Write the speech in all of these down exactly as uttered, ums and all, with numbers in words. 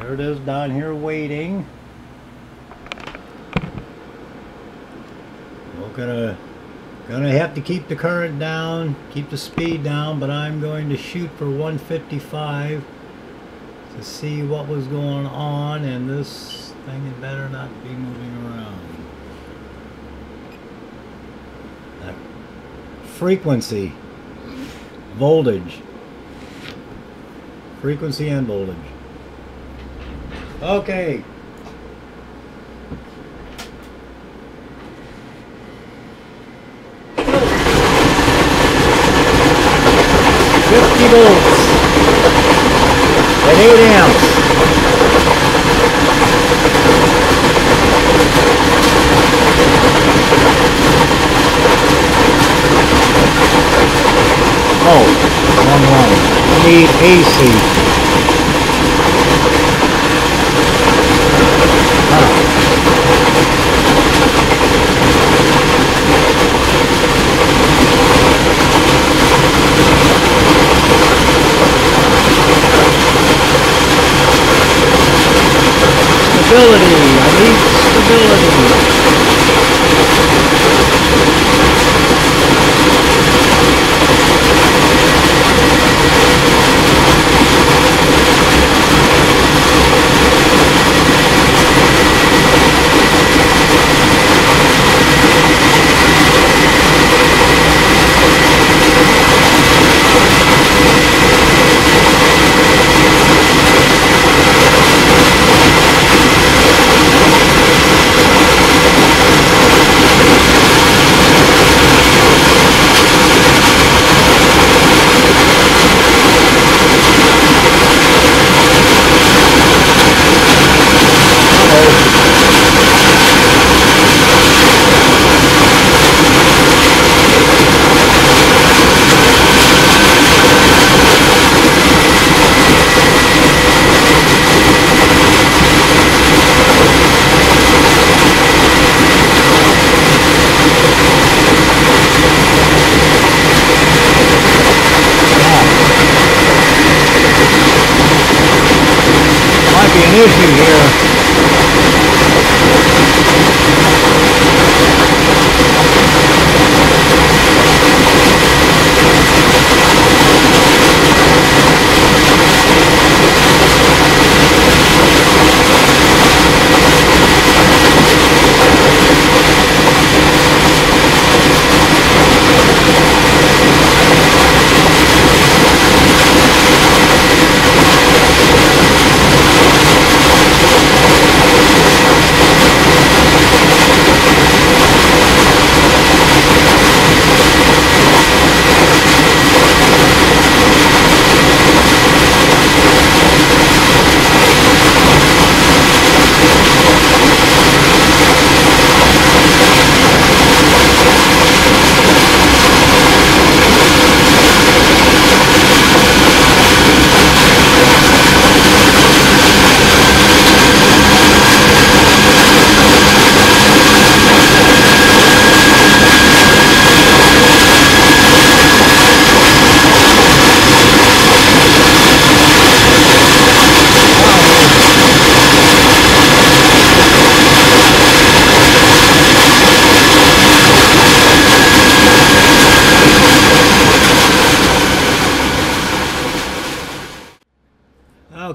There it is down here waiting. We're gonna gonna have to keep the current down, keep the speed down, but I'm going to shoot for one fifty-five to see what was going on, and this thing had better not be moving around. That frequency, voltage, frequency and voltage. Okay. fifty volts at eight amps. Oh, wrong one. We need A C. Stability, I need stability. Issue here.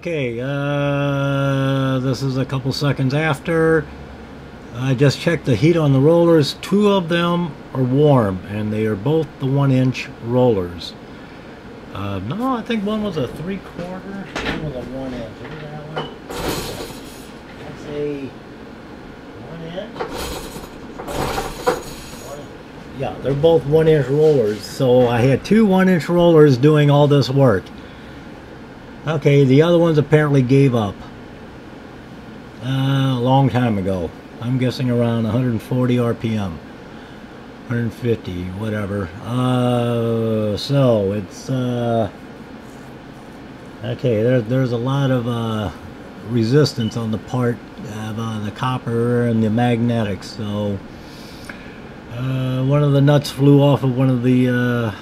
Okay, uh, this is a couple seconds after. I just checked the heat on the rollers. Two of them are warm, and they are both the one inch rollers. Uh, no, I think one was a three quarter, one was a one inch. Look at that one. That's a one inch. One, yeah, they're both one inch rollers, so I had two one inch rollers doing all this work. Okay, the other ones apparently gave up uh, a long time ago. I'm guessing around one forty R P M, one fifty, whatever. Uh, so it's uh, okay. There's there's a lot of uh, resistance on the part of uh, the copper and the magnetics. So uh, one of the nuts flew off of one of the. Uh,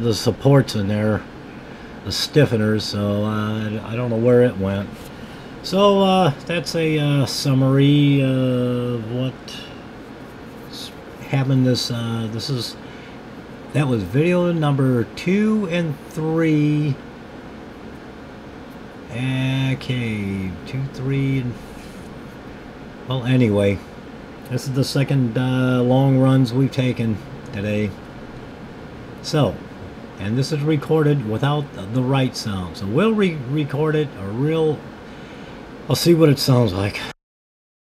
the supports in there, a stiffener, so uh, I don't know where it went. So uh, that's a uh, summary of what happened. This uh, this is that was video number two and three. Okay, two, three, and well, anyway, this is the second uh, long runs we've taken today. So, and this is recorded without the right sound. So we'll re-record it a real. I'll see what it sounds like.